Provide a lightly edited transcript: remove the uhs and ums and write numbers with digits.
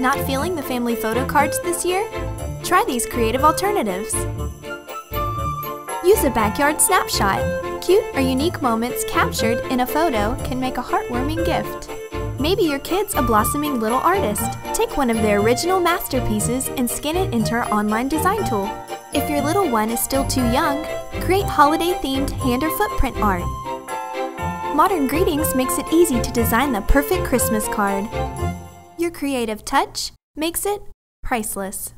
Not feeling the family photo cards this year? Try these creative alternatives. Use a backyard snapshot. Cute or unique moments captured in a photo can make a heartwarming gift. Maybe your kid's a blossoming little artist. Take one of their original masterpieces and scan it into our online design tool. If your little one is still too young, create holiday-themed hand or footprint art. Modern Greetings makes it easy to design the perfect Christmas card. Your creative touch makes it priceless.